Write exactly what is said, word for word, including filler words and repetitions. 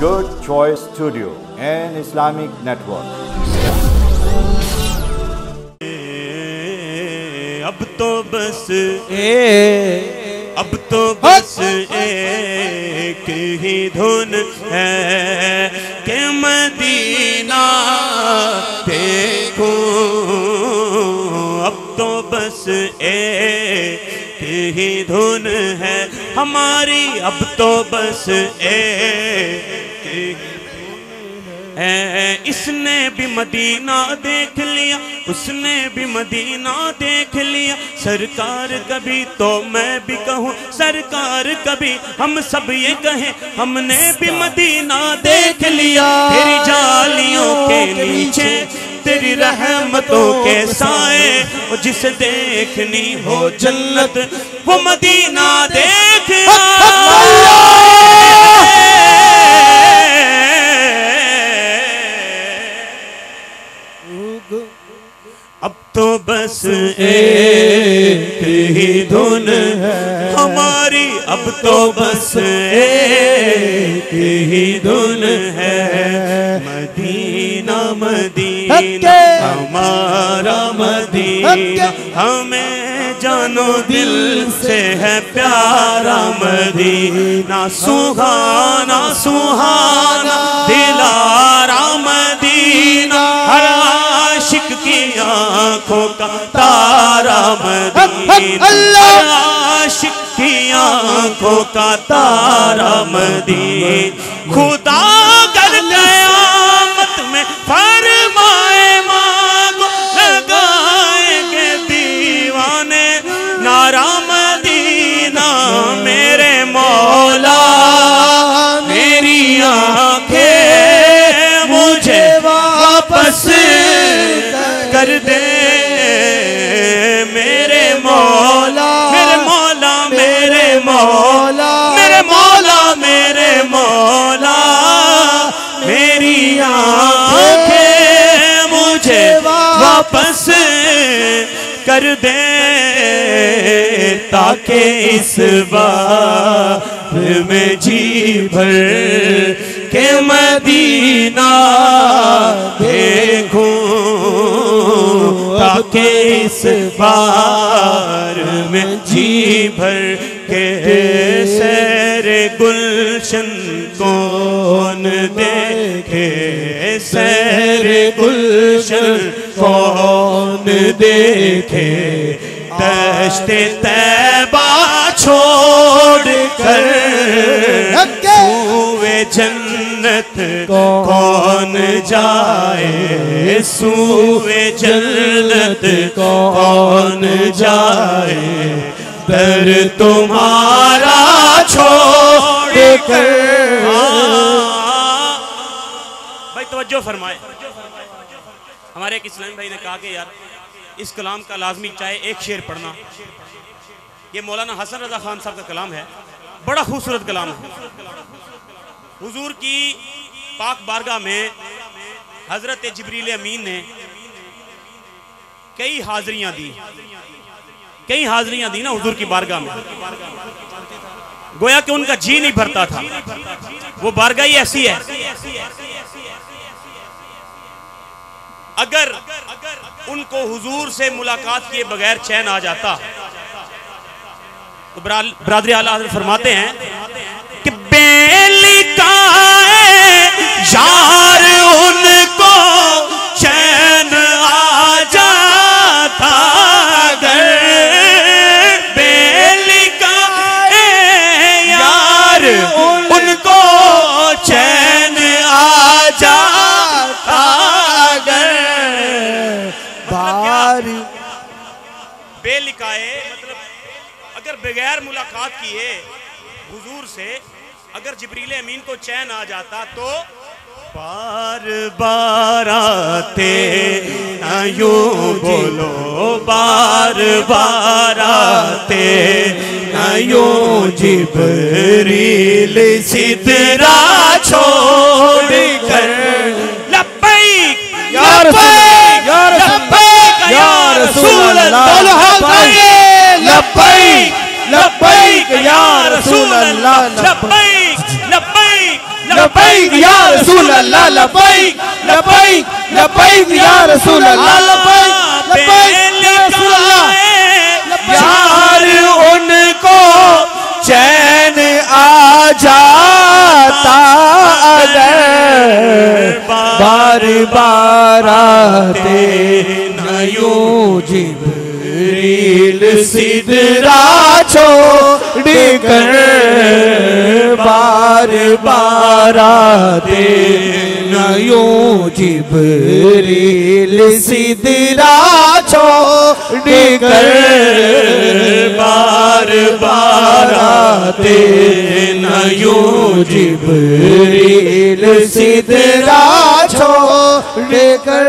Good Choice Studio and Islamic Network. अब तो बस ए, अब तो बस एक ही धुन है के मदीना देखो। अब तो बस एक ही धुन है हमारी, अब तो बस एक है। इसने भी मदीना देख लिया, उसने भी मदीना देख लिया। सरकार कभी तो मैं भी कहूँ, सरकार कभी हम सब ये कहें, हमने भी मदीना देख लिया। तेरी जालियों के नीचे तेरी रहमतों के साए, जिसे देखनी हो जन्नत वो मदीना देख तो बस एक ही धुन है हमारी, अब तो बस एक ही धुन है। मदीना मदीना हमारा मदीना, हमें जानो दिल से है प्यारा मदीना। सुहाना सुहाना दिलारा मदीना, हर आशिक की आँखों का तारा मदीना, हर आशिक की आँखों का तारा मदीना। खुदा कर क़यामत में फरमाए माँ को लगाएंगे दीवाने नारा मदीना। मेरे मौला मेरी आँखें मुझे वापस कर दे, मेरे मौला मेरे मौला मेरे मौला मेरे मौला मेरे मौला। मेरी आँखें मुझे वापस कर दे, ताकि इस बार में जी भर के मदीना देखूं, ताकि इस बार में जी भर के सैर गुलशन कौन देखे, सैर गुलशन कौन देखे। दश्ते तैबा छोड़ कर हुए जन्नत कौन जाए, सूवे जन्नत कौन जाए। दर तुम्हारा छोड़ कर, भाई तवज्जो फरमाए। हमारे एक इस्लामी भाई ने कहा कि यार इस कलाम का लाजमी चाहे एक शेर पढ़ना। ये मौलाना हसन रजा खान साहब का कलाम है, बड़ा खूबसूरत कलाम है। हुजूर की पाक बारगाह में हजरत जिब्रील अमीन ने कई हाजिरियां दी, कई हाजिरियां दी ना हुजूर की बारगाह में। गोया कि उनका जी नहीं भरता था, वो बारगाह ही ऐसी है। अगर उनको हुजूर से मुलाकात किए बगैर चैन आ जाता तो बरादरी आला हज़रत फरमाते हैं कि बेली का यार उनको चैन आ जाता, बेली का यार उनको चैन आ जाता। बारी बेलिकाए अगर बगैर मुलाकात किए हुजूर से अगर जिब्रील अमीन को चैन आ जाता तो बार बार आते यूं बोलो, बार बार आते यूं जिब्रील सिदरा छोड़ कर। लब्बैक या रसूल लब्बैक या रसूल अल्लाह, लब्बैक लब्बैक या रसूल अल्लाह, लब्बैक लब्बैक लबैक या रसूल अल्लाह लबैक लबैक लबैक या रसूल अल्लाह लबैक लबैक या रसूल अल्लाह। यार उनको चैन आ जाता अगर बार बार आते न यूं जिब्रील सिदरा छोड़ कर बार बार आते न यूं जिब्रील सिदरा छोड़ कर बार बार आते न यूं जिब्रील सिदरा छोड़ कर